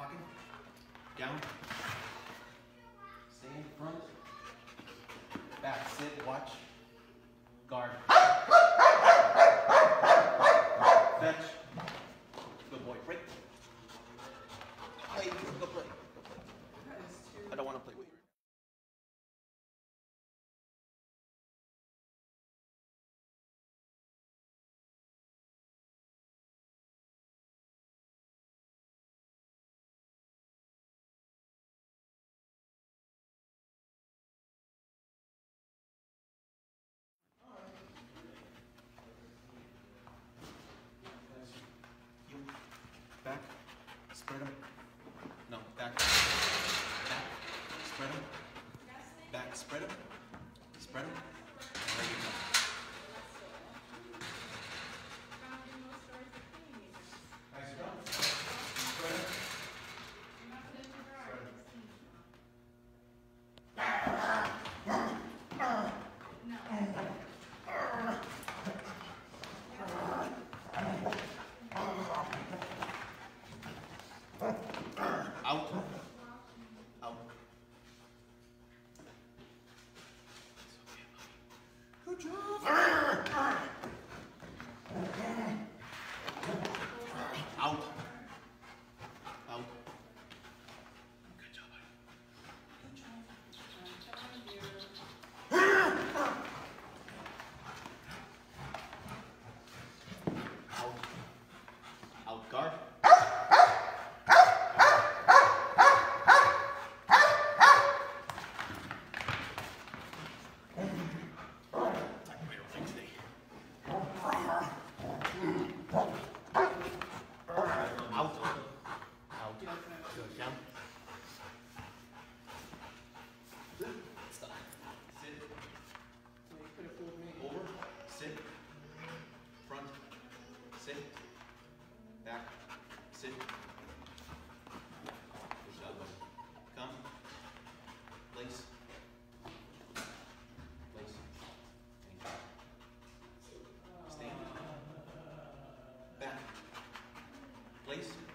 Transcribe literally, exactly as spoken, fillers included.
pocket, down, stay in front, back, sit, watch, guard, fetch, good boy, break, play, go play, go play, I don't want to play with you. Back, spread them. No, back. Back, spread them. Back, spread them. Spread them. There you go. Nice job. Spread them. Out, out. Good job. Out, out. Good job, buddy. Out, out, guard. Sit, front, sit, back, sit, push that way, come, place, place, stand, back, place.